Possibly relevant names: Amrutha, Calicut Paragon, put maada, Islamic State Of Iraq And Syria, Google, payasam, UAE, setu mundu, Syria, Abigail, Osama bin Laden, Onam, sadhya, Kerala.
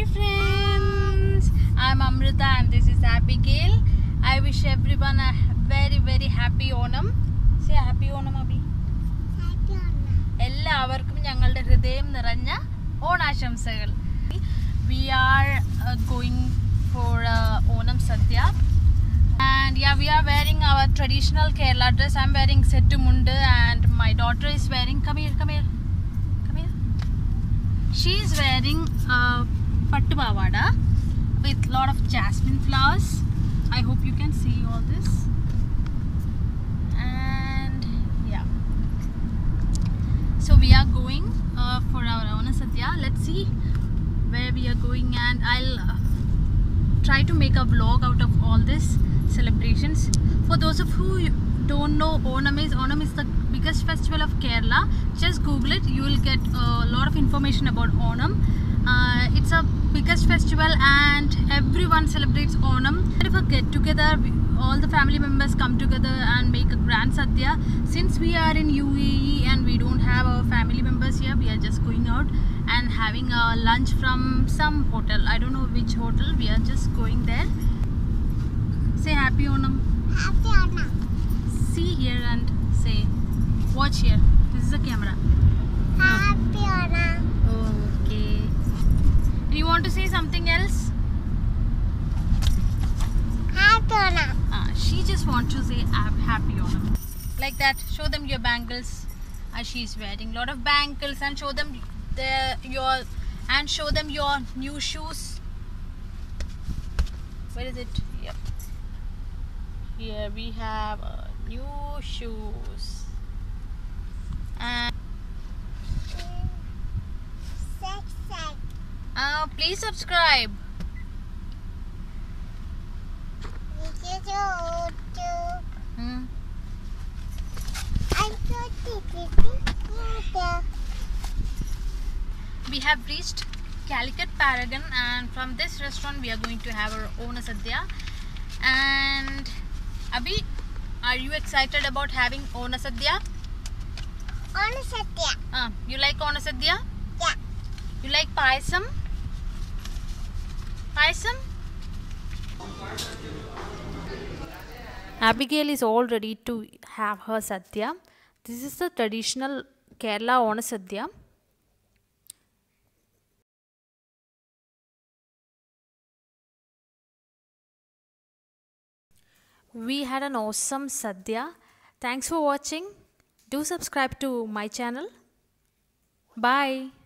Hi friends, I am Amrutha and this is Abigail. I wish everyone a very happy Onam. Say happy Onam Abhi. Happy Onam. എല്ലാവർക്കും ഞങ്ങളുടെ ഹൃദയം നിറഞ്ഞ ഓണാശംസകൾ. We are going for Onam sadhya and yeah we are wearing our traditional Kerala dress. I am wearing setu mundu and my daughter is wearing come here. She is wearing put maada with lot of jasmine flowers. I hope you can see all this. And yeah, so we are going for our Onam sadhya. Let's see where we are going and I'll try to make a vlog out of all this celebrations. For those of who don't know, Onam is the biggest festival of Kerala. Just google it, you will get a lot of information about Onam. It's a biggest festival and everyone celebrates Onam. If a get together, all the family members come together and make a grand sadhya. Since we are in UAE and we don't have our family members here, we are just going out and having a lunch from some hotel. I don't know which hotel. We are just going there. Say happy Onam. Happy Onam. See here and say, watch here. This is the camera. Happy Onam. Okay. Do you want to say something else? Happy Onam. She just wants to say happy Onam. Like that. Show them your bangles. She is wearing a lot of bangles, and show them your new shoes. Where is it? Yep. Here we have new shoes. And please subscribe. We have reached Calicut Paragon, and from this restaurant we are going to have our Onam sadhya. And Abhi, are you excited about having Onam sadhya? Onam sadhya. You like Onam sadhya? Yeah. You like payasam? Abigail is all ready to have her sadhya. This is the traditional Kerala Onam sadhya. We had an awesome sadhya. Thanks for watching. Do subscribe to my channel. Bye.